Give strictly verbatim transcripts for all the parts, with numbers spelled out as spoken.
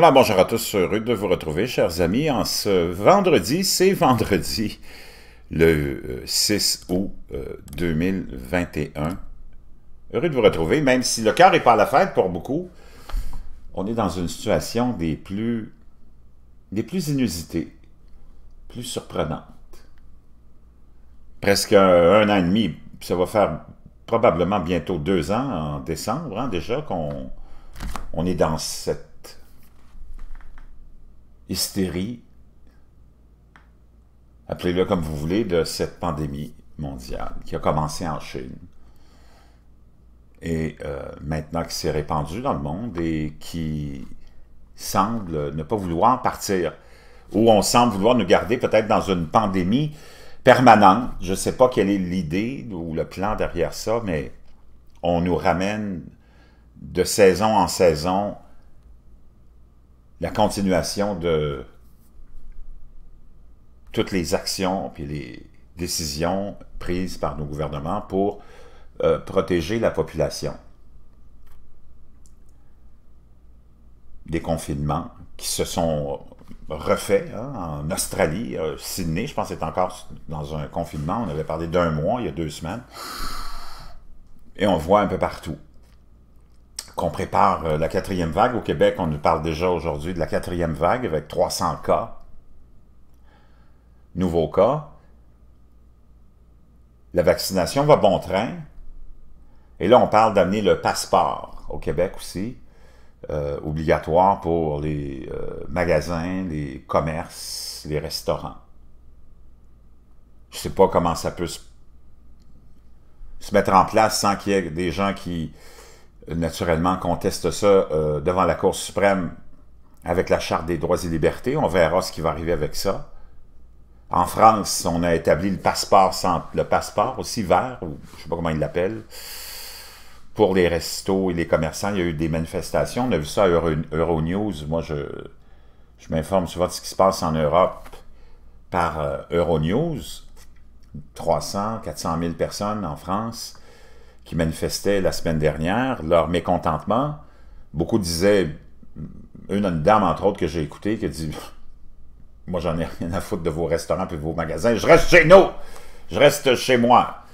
Voilà, bonjour à tous, heureux de vous retrouver, chers amis, en ce vendredi, c'est vendredi, le six août deux mille vingt et un. Heureux de vous retrouver, même si le cœur n'est pas à la fête pour beaucoup, on est dans une situation des plus, des plus inusitées, plus surprenantes. Presque un an et demi, ça va faire probablement bientôt deux ans, en décembre, hein, déjà, qu'on on est dans cette hystérie, appelez-le comme vous voulez, de cette pandémie mondiale qui a commencé en Chine et euh, maintenant qui s'est répandue dans le monde et qui semble ne pas vouloir partir, ou on semble vouloir nous garder peut-être dans une pandémie permanente. Je ne sais pas quelle est l'idée ou le plan derrière ça, mais on nous ramène de saison en saison la continuation de toutes les actions et les décisions prises par nos gouvernements pour euh, protéger la population. Des confinements qui se sont refaits, hein, en Australie, euh, Sydney, je pense que c'est encore dans un confinement, on avait parlé d'un mois il y a deux semaines, et on voit un peu partout qu'on prépare la quatrième vague. Au Québec, on nous parle déjà aujourd'hui de la quatrième vague avec trois cents cas, nouveaux cas. La vaccination va bon train. Et là, on parle d'amener le passeport au Québec aussi, euh, obligatoire pour les euh, magasins, les commerces, les restaurants. Je ne sais pas comment ça peut se, se mettre en place sans qu'il y ait des gens qui naturellement conteste ça euh, devant la Cour suprême avec la Charte des droits et libertés. On verra ce qui va arriver avec ça. En France, on a établi le passeport sans le passeport, aussi vert, ou je ne sais pas comment ils l'appellent, pour les restos et les commerçants. Il y a eu des manifestations. On a vu ça à Euronews. Moi, je, je m'informe souvent de ce qui se passe en Europe par euh, Euronews. trois cents, quatre cent mille personnes en France qui manifestaient la semaine dernière leur mécontentement. Beaucoup disaient, une, une dame entre autres que j'ai écoutée, qui a dit « Moi, j'en ai rien à foutre de vos restaurants et de vos magasins, je reste chez nous, je reste chez moi. »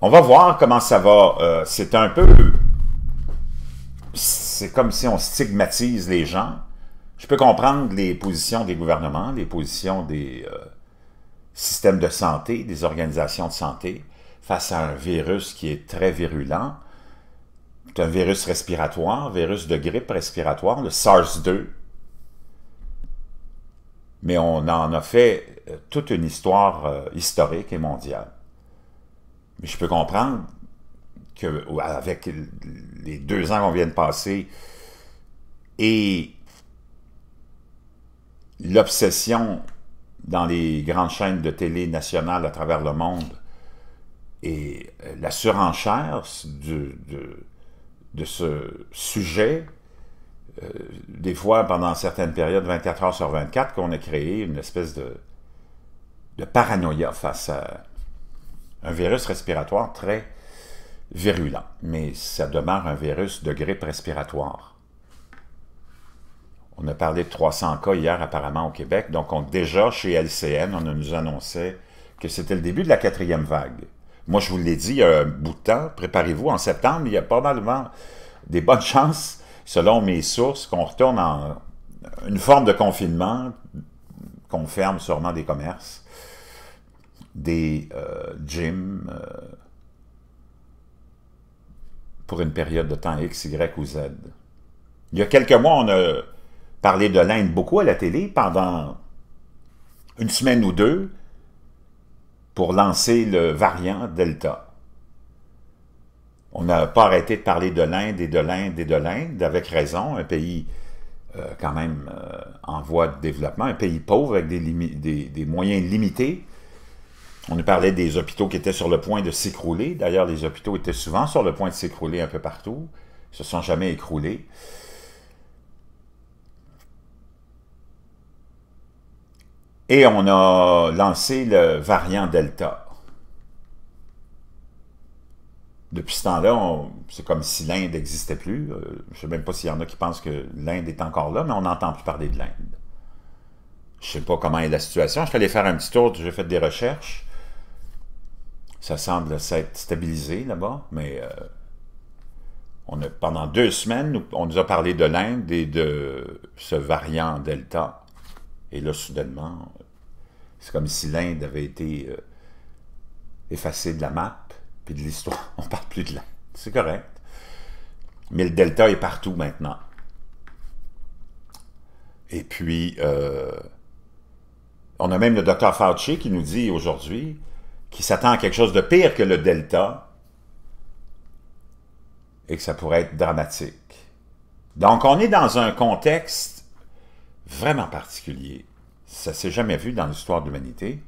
On va voir comment ça va. Euh, c'est un peu... C'est comme si on stigmatise les gens. Je peux comprendre les positions des gouvernements, les positions des euh, systèmes de santé, des organisations de santé, face à un virus qui est très virulent. C'est un virus respiratoire, virus de grippe respiratoire, le SARS deux. Mais on en a fait toute une histoire euh, historique et mondiale. Mais je peux comprendre qu'avec les deux ans qu'on vient de passer et l'obsession dans les grandes chaînes de télé nationales à travers le monde et la surenchère de, de, de ce sujet, euh, des fois pendant certaines périodes, vingt-quatre heures sur vingt-quatre, qu'on a créé une espèce de, de paranoïa face à un virus respiratoire très virulent. Mais ça demeure un virus de grippe respiratoire. On a parlé de trois cents cas hier apparemment au Québec, donc on, déjà chez L C N, on nous annonçait que c'était le début de la quatrième vague. Moi, je vous l'ai dit il y a un bout de temps, préparez-vous, en septembre, il y a probablement des bonnes chances, selon mes sources, qu'on retourne en une forme de confinement, qu'on ferme sûrement des commerces, des euh, gyms, euh, pour une période de temps X, Y ou Z. Il y a quelques mois, on a parlé de l'Inde beaucoup à la télé, pendant une semaine ou deux, pour lancer le variant Delta. On n'a pas arrêté de parler de l'Inde et de l'Inde et de l'Inde, avec raison, un pays euh, quand même euh, en voie de développement, un pays pauvre avec des, des, des moyens limités. On nous parlait des hôpitaux qui étaient sur le point de s'écrouler. D'ailleurs, les hôpitaux étaient souvent sur le point de s'écrouler un peu partout. Ils ne se sont jamais écroulés. Et on a lancé le variant Delta. depuis ce temps-là, c'est comme si l'Inde n'existait plus. Euh, je ne sais même pas s'il y en a qui pensent que l'Inde est encore là, mais on n'entend plus parler de l'Inde. Je ne sais pas comment est la situation. Je suis allé faire un petit tour, j'ai fait des recherches. Ça semble s'être stabilisé là-bas, mais euh, on a, pendant deux semaines, on nous a parlé de l'Inde et de ce variant Delta. Et là, soudainement, c'est comme si l'Inde avait été euh, effacée de la map, puis de l'histoire. On ne parle plus de l'Inde. C'est correct. Mais le Delta est partout maintenant. Et puis, euh, on a même le docteur Fauci qui nous dit aujourd'hui qu'il s'attend à quelque chose de pire que le Delta et que ça pourrait être dramatique. Donc, on est dans un contexte vraiment particulier. Ça ne s'est jamais vu dans l'histoire de l'humanité.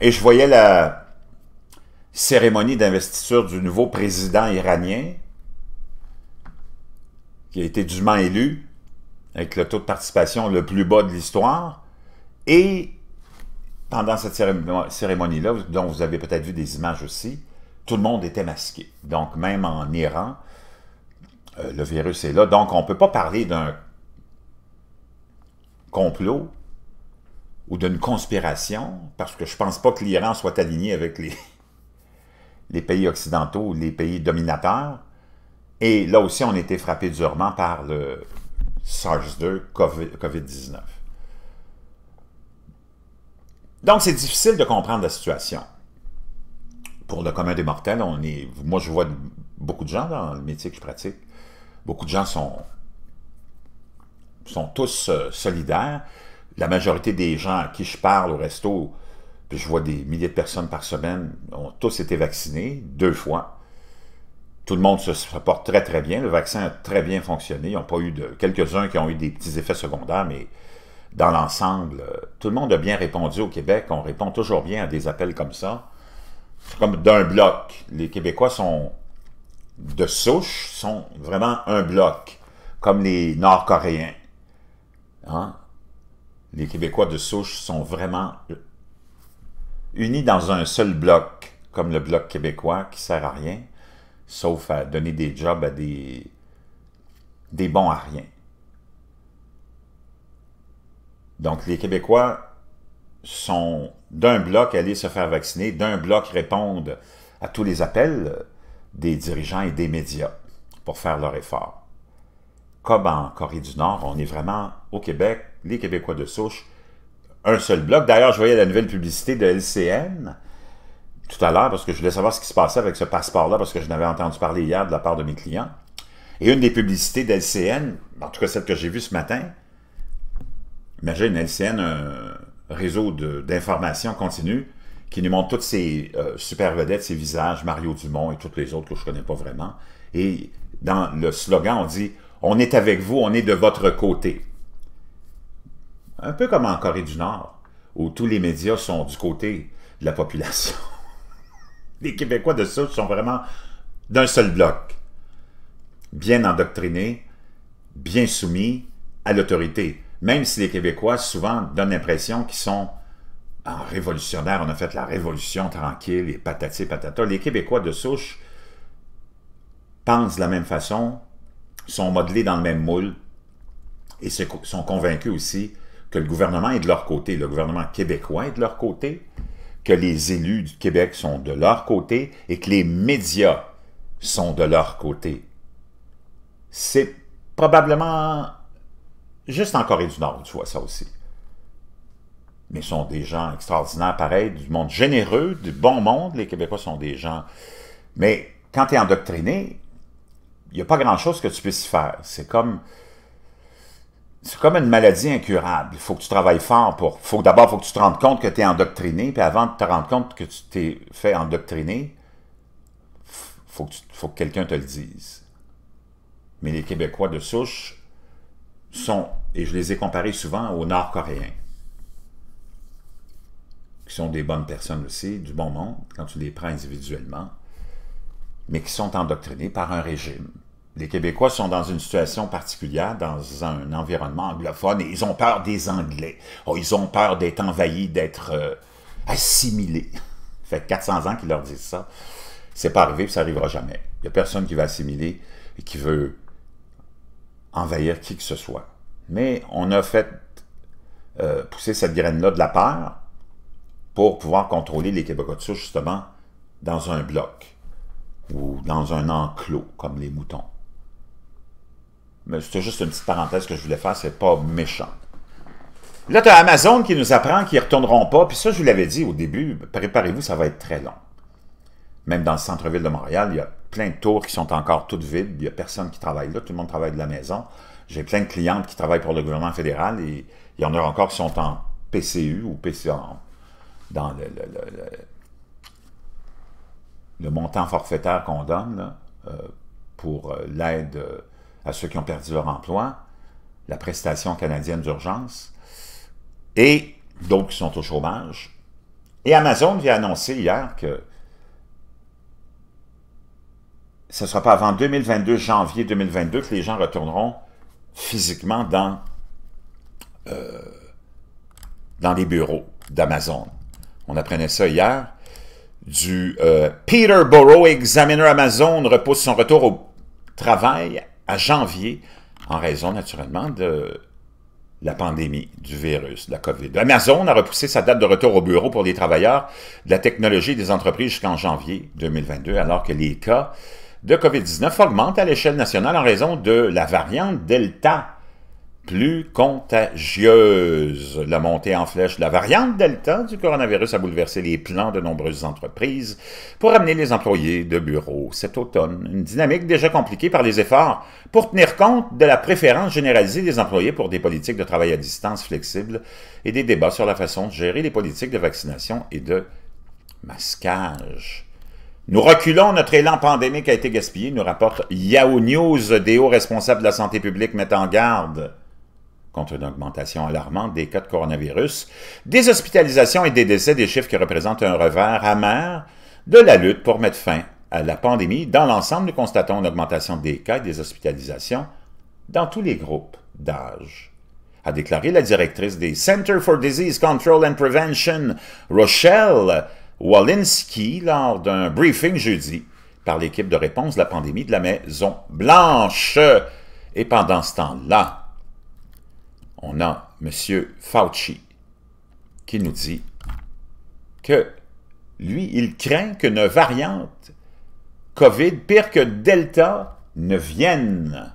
Et je voyais la cérémonie d'investiture du nouveau président iranien qui a été dûment élu avec le taux de participation le plus bas de l'histoire. Et pendant cette cérémonie-là, dont vous avez peut-être vu des images aussi, tout le monde était masqué. Donc, même en Iran, euh, le virus est là. Donc, on ne peut pas parler d'un complot ou d'une conspiration, parce que je ne pense pas que l'Iran soit aligné avec les, les pays occidentaux, les pays dominateurs. Et là aussi, on a été frappé durement par le SARS deux, COVID dix-neuf. Donc, c'est difficile de comprendre la situation. Pour le commun des mortels, on est, moi, je vois beaucoup de gens dans le métier que je pratique. Beaucoup de gens sont, sont tous euh, solidaires. La majorité des gens à qui je parle au resto, puis je vois des milliers de personnes par semaine, ont tous été vaccinés, deux fois. Tout le monde se porte très, très bien. Le vaccin a très bien fonctionné. Ils n'ont pas eu de... Quelques-uns qui ont eu des petits effets secondaires, mais dans l'ensemble, tout le monde a bien répondu au Québec. On répond toujours bien à des appels comme ça. C'est comme d'un bloc. Les Québécois sont de souche, sont vraiment un bloc, comme les Nord-Coréens. Hein? Les Québécois de souche sont vraiment unis dans un seul bloc, comme le bloc québécois qui ne sert à rien, sauf à donner des jobs à des, des bons à rien. Donc, les Québécois sont d'un bloc allés se faire vacciner, d'un bloc répondent à tous les appels des dirigeants et des médias pour faire leur effort. Comme en Corée du Nord, on est vraiment au Québec, les Québécois de souche, un seul bloc. D'ailleurs, je voyais la nouvelle publicité de L C N tout à l'heure, parce que je voulais savoir ce qui se passait avec ce passeport-là, parce que je n'avais entendu parler hier de la part de mes clients. Et une des publicités d'L C N, en tout cas celle que j'ai vue ce matin, imagine L C N, un réseau d'information continue qui nous montre toutes ces euh, super vedettes, ces visages, Mario Dumont et toutes les autres que je ne connais pas vraiment. Et dans le slogan, on dit « On est avec vous, on est de votre côté ». Un peu comme en Corée du Nord, où tous les médias sont du côté de la population. Les Québécois de souche sont vraiment d'un seul bloc, bien endoctrinés, bien soumis à l'autorité. Même si les Québécois souvent donnent l'impression qu'ils sont en révolutionnaire, on a fait la révolution tranquille et patati patata. Les Québécois de souche pensent de la même façon, sont modelés dans le même moule et sont convaincus aussi que le gouvernement est de leur côté, le gouvernement québécois est de leur côté, que les élus du Québec sont de leur côté et que les médias sont de leur côté. C'est probablement juste en Corée du Nord, tu vois ça aussi. Mais ils sont des gens extraordinaires, pareil, du monde généreux, du bon monde. Les Québécois sont des gens... Mais quand tu es endoctriné, il n'y a pas grand-chose que tu puisses faire. C'est comme... C'est comme une maladie incurable. Il faut que tu travailles fort pour... Faut, d'abord, il faut que tu te rendes compte que tu es endoctriné, puis avant de te rendre compte que tu t'es fait endoctriner, il faut que, faut que quelqu'un te le dise. Mais les Québécois de souche... sont, et je les ai comparés souvent aux Nord-Coréens, qui sont des bonnes personnes aussi, du bon monde, quand tu les prends individuellement, mais qui sont endoctrinés par un régime. Les Québécois sont dans une situation particulière, dans un environnement anglophone, et ils ont peur des Anglais. Oh, ils ont peur d'être envahis, d'être euh, assimilés. Ça fait quatre cents ans qu'ils leur disent ça. C'est pas arrivé, puis ça n'arrivera jamais. Il n'y a personne qui va assimiler et qui veut envahir qui que ce soit. Mais on a fait euh, pousser cette graine-là de la peur pour pouvoir contrôler les Québécois de souche, justement, dans un bloc ou dans un enclos, comme les moutons. Mais c'était juste une petite parenthèse que je voulais faire, c'est pas méchant. Là, tu as Amazon qui nous apprend qu'ils ne retourneront pas. Puis ça, je vous l'avais dit au début, préparez-vous, ça va être très long. Même dans le centre-ville de Montréal, il y a plein de tours qui sont encore toutes vides. Il n'y a personne qui travaille là. Tout le monde travaille de la maison. J'ai plein de clientes qui travaillent pour le gouvernement fédéral et il y en a encore qui sont en P C U ou P C A, dans le, le, le, le, le montant forfaitaire qu'on donne là, euh, pour l'aide à ceux qui ont perdu leur emploi, la prestation canadienne d'urgence, et d'autres qui sont au chômage. Et Amazon vient annoncer hier que ce ne sera pas avant deux mille vingt-deux, janvier deux mille vingt-deux, que les gens retourneront physiquement dans, euh, dans les bureaux d'Amazon. On apprenait ça hier. Du euh, Peterborough Examiner, Amazon repousse son retour au travail à janvier en raison naturellement de la pandémie du virus, de la COVID. Amazon a repoussé sa date de retour au bureau pour les travailleurs de la technologie et des entreprises jusqu'en janvier deux mille vingt-deux, alors que les cas de COVID dix-neuf augmentent à l'échelle nationale en raison de la variante Delta, plus contagieuse. La montée en flèche de la variante Delta du coronavirus a bouleversé les plans de nombreuses entreprises pour amener les employés de bureau cet automne. Une dynamique déjà compliquée par les efforts pour tenir compte de la préférence généralisée des employés pour des politiques de travail à distance flexibles et des débats sur la façon de gérer les politiques de vaccination et de masquage. Nous reculons, notre élan pandémique a été gaspillé, nous rapporte Yahoo News. Des hauts responsables de la santé publique mettent en garde contre une augmentation alarmante des cas de coronavirus, des hospitalisations et des décès, des chiffres qui représentent un revers amer de la lutte pour mettre fin à la pandémie. Dans l'ensemble, nous constatons une augmentation des cas et des hospitalisations dans tous les groupes d'âge, a déclaré la directrice des Centers for Disease Control and Prevention, Rochelle Walensky, lors d'un briefing jeudi par l'équipe de réponse de la pandémie de la Maison-Blanche. Et pendant ce temps-là, on a M. Fauci qui nous dit que, lui, il craint qu'une variante COVID pire que Delta ne vienne.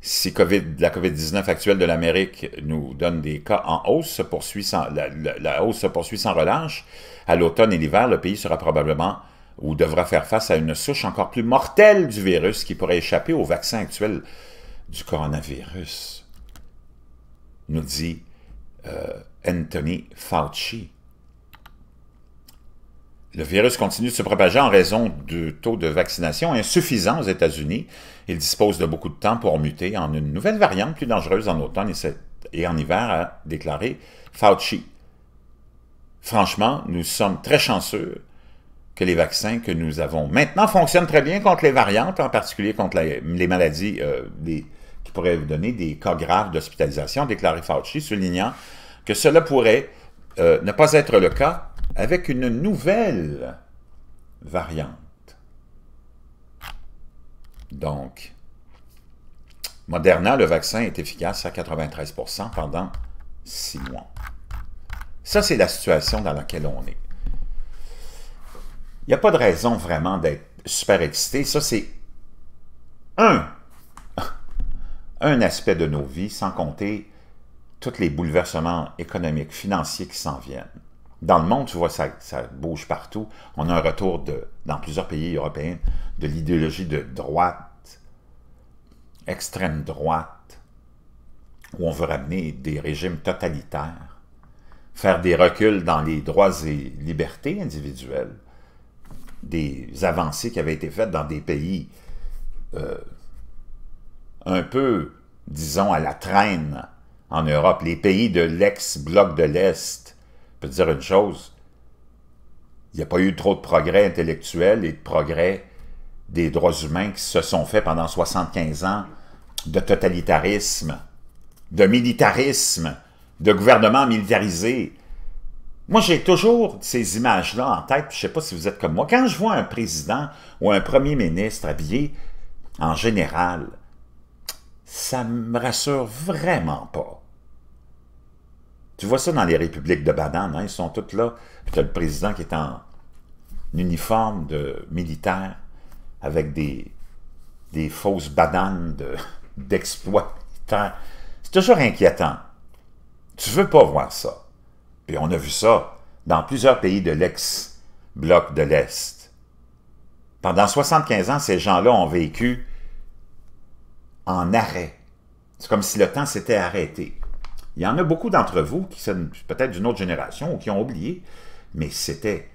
Si COVID, la COVID dix-neuf actuelle de l'Amérique nous donne des cas en hausse, se poursuit sans, la, la, la hausse se poursuit sans relâche, à l'automne et l'hiver, le pays sera probablement ou devra faire face à une souche encore plus mortelle du virus qui pourrait échapper au vaccin actuel du coronavirus, nous dit euh, Anthony Fauci. Le virus continue de se propager en raison du taux de vaccination insuffisant aux États-Unis. Il dispose de beaucoup de temps pour muter en une nouvelle variante plus dangereuse en automne et en hiver, a déclaré Fauci. Franchement, nous sommes très chanceux que les vaccins que nous avons maintenant fonctionnent très bien contre les variantes, en particulier contre la, les maladies euh, des, qui pourraient donner des cas graves d'hospitalisation, déclaré Fauci, soulignant que cela pourrait euh, ne pas être le cas avec une nouvelle variante. Donc, Moderna, le vaccin est efficace à quatre-vingt-treize pour cent pendant six mois. Ça, c'est la situation dans laquelle on est. Il n'y a pas de raison vraiment d'être super excité. Ça, c'est un, un aspect de nos vies, sans compter tous les bouleversements économiques, financiers qui s'en viennent. Dans le monde, tu vois, ça, ça bouge partout. On a un retour de, dans plusieurs pays européens de l'idéologie de droite, extrême droite, où on veut ramener des régimes totalitaires, faire des reculs dans les droits et libertés individuelles, des avancées qui avaient été faites dans des pays euh, un peu, disons, à la traîne en Europe, les pays de l'ex-bloc de l'Est. Je peux te dire une chose, il n'y a pas eu trop de progrès intellectuels et de progrès des droits humains qui se sont faits pendant soixante-quinze ans de totalitarisme, de militarisme, de gouvernement militarisé, Moi, j'ai toujours ces images-là en tête, puis je ne sais pas si vous êtes comme moi. Quand je vois un président ou un premier ministre habillé en général, ça me rassure vraiment pas. Tu vois ça dans les républiques de bananes, hein? Ils sont tous là. Puis tu as le président qui est en uniforme de militaire avec des, des fausses bananes d'exploit. De, C'est toujours inquiétant. Tu veux pas voir ça. Puis on a vu ça dans plusieurs pays de l'ex-bloc de l'Est. Pendant soixante-quinze ans, ces gens-là ont vécu en arrêt. C'est comme si le temps s'était arrêté. Il y en a beaucoup d'entre vous qui sont peut-être d'une autre génération ou qui ont oublié, mais c'était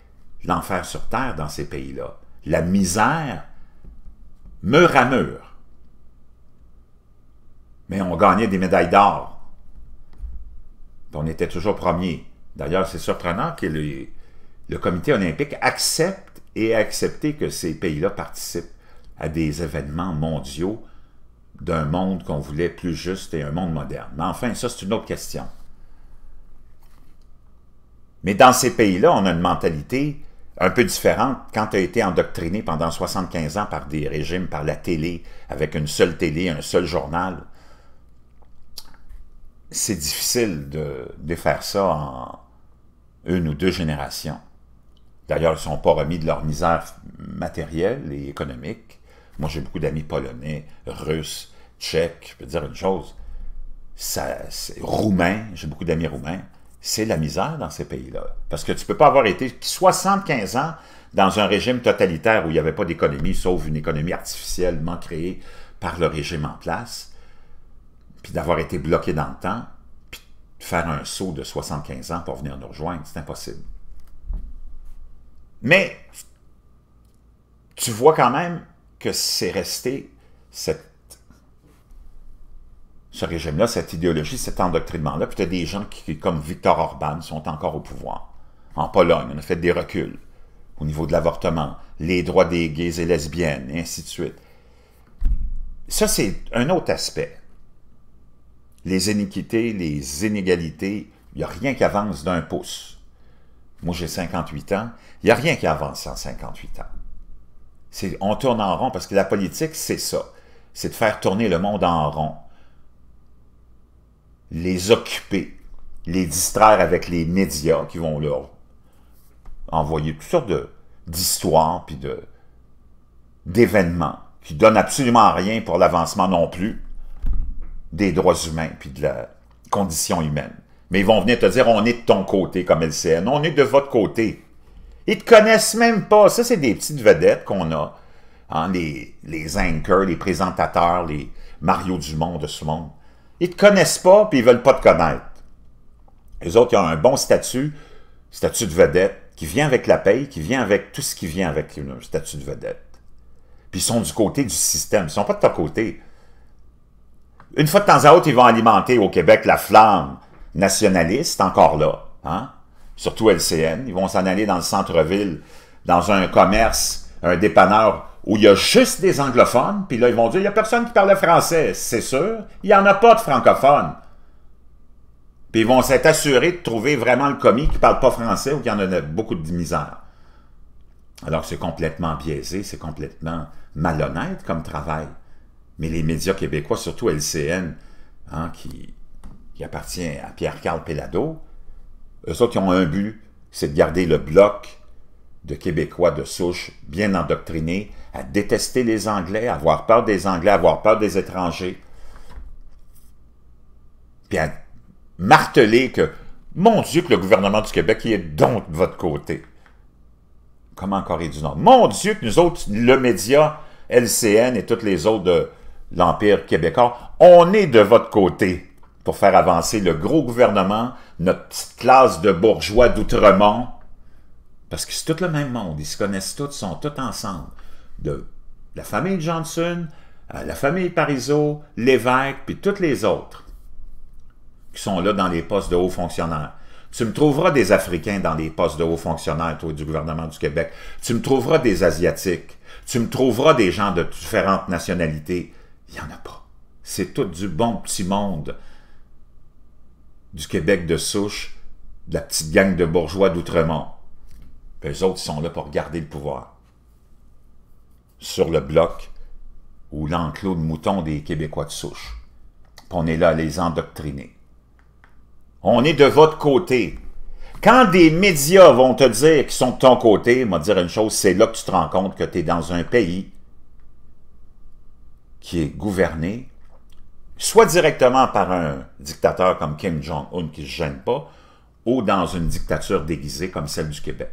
l'enfer sur terre dans ces pays-là. La misère, mur à mur. Mais on gagnait des médailles d'or. On était toujours premier. D'ailleurs, c'est surprenant que le, le comité olympique accepte et a accepté que ces pays-là participent à des événements mondiaux d'un monde qu'on voulait plus juste et un monde moderne. Mais enfin, ça, c'est une autre question. Mais dans ces pays-là, on a une mentalité un peu différente quand tu as été endoctriné pendant soixante-quinze ans par des régimes, par la télé, avec une seule télé, un seul journal. C'est difficile de, de faire ça en une ou deux générations. D'ailleurs, ils ne sont pas remis de leur misère matérielle et économique. Moi, j'ai beaucoup d'amis polonais, russes, tchèques, je peux dire une chose, ça, c'est roumain, j'ai beaucoup d'amis roumains, c'est la misère dans ces pays-là. Parce que tu ne peux pas avoir été soixante-quinze ans dans un régime totalitaire où il n'y avait pas d'économie, sauf une économie artificiellement créée par le régime en place, puis d'avoir été bloqué dans le temps, puis de faire un saut de soixante-quinze ans pour venir nous rejoindre, c'est impossible. Mais tu vois quand même que c'est resté cette, ce régime-là, cette idéologie, cet endoctrinement-là, puis tu as des gens qui, comme Viktor Orban, sont encore au pouvoir. En Pologne, on a fait des reculs au niveau de l'avortement, les droits des gays et lesbiennes, et ainsi de suite. Ça, c'est un autre aspect. Les iniquités, les inégalités, il n'y a rien qui avance d'un pouce. Moi, j'ai cinquante-huit ans, il n'y a rien qui avance en cinquante-huit ans. On tourne en rond parce que la politique, c'est ça. C'est de faire tourner le monde en rond. Les occuper, les distraire avec les médias qui vont leur envoyer toutes sortes d'histoires puis d'événements qui ne donnent absolument rien pour l'avancement non plus des droits humains, puis de la condition humaine. Mais ils vont venir te dire, on est de ton côté comme L C N, on est de votre côté. Ils ne te connaissent même pas. Ça, c'est des petites vedettes qu'on a. Hein, les, les anchors, les présentateurs, les Mario Dumont de ce monde. Ils ne te connaissent pas, puis ils ne veulent pas te connaître. Les autres, ils ont un bon statut, statut de vedette, qui vient avec la paye, qui vient avec tout ce qui vient avec un statut de vedette. Puis ils sont du côté du système, ils ne sont pas de ton côté. Une fois de temps à autre, ils vont alimenter au Québec la flamme nationaliste, encore là, hein? Surtout L C N. Ils vont s'en aller dans le centre-ville, dans un commerce, un dépanneur, où il y a juste des anglophones, puis là, ils vont dire, il n'y a personne qui parle français, c'est sûr, il n'y en a pas de francophones. Puis ils vont s'être assurés de trouver vraiment le commis qui ne parle pas français ou qui en a beaucoup de misère. Alors que c'est complètement biaisé, c'est complètement malhonnête comme travail. Mais les médias québécois, surtout L C N, hein, qui, qui appartient à Pierre-Carl Péladeau, eux autres qui ont un but, c'est de garder le bloc de Québécois de souche bien endoctrinés à détester les Anglais, à avoir peur des Anglais, à avoir peur des étrangers, puis à marteler que, mon Dieu, que le gouvernement du Québec, il est donc de votre côté. Comme en Corée du Nord. Mon Dieu, que nous autres, le média, L C N et toutes les autres de l'Empire québécois, on est de votre côté pour faire avancer le gros gouvernement, notre petite classe de bourgeois d'Outremont, parce que c'est tout le même monde, ils se connaissent tous, ils sont tous ensemble, de la famille Johnson, à la famille Parizeau, Lévesque, puis toutes les autres qui sont là dans les postes de hauts fonctionnaires. Tu me trouveras des Africains dans les postes de hauts fonctionnaires, toi, du gouvernement du Québec. Tu me trouveras des Asiatiques. Tu me trouveras des gens de différentes nationalités. Il n'y en a pas. C'est tout du bon petit monde du Québec de souche de la petite gang de bourgeois d'Outremont. Eux autres sont là pour garder le pouvoir. Sur le bloc ou l'enclos de moutons des Québécois de souche. Puis on est là à les endoctriner. On est de votre côté. Quand des médias vont te dire qu'ils sont de ton côté, ils vont te dire une chose, c'est là que tu te rends compte que tu es dans un pays qui est gouverné soit directement par un dictateur comme Kim Jong-un qui ne se gêne pas, ou dans une dictature déguisée comme celle du Québec.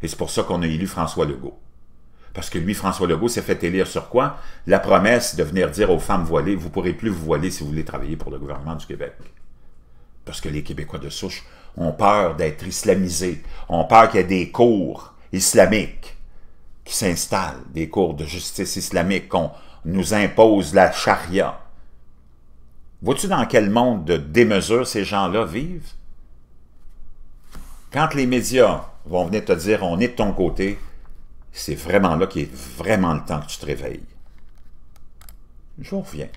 Et c'est pour ça qu'on a élu François Legault. Parce que lui, François Legault, s'est fait élire sur quoi? La promesse de venir dire aux femmes voilées, vous ne pourrez plus vous voiler si vous voulez travailler pour le gouvernement du Québec. Parce que les Québécois de souche ont peur d'être islamisés, ont peur qu'il y ait des cours islamiques qui s'installent, des cours de justice islamique, qu'on nous impose la charia. Vois-tu dans quel monde de démesure ces gens-là vivent? Quand les médias vont venir te dire « on est de ton côté », c'est vraiment là qu'il est vraiment le temps que tu te réveilles. Je vous reviens.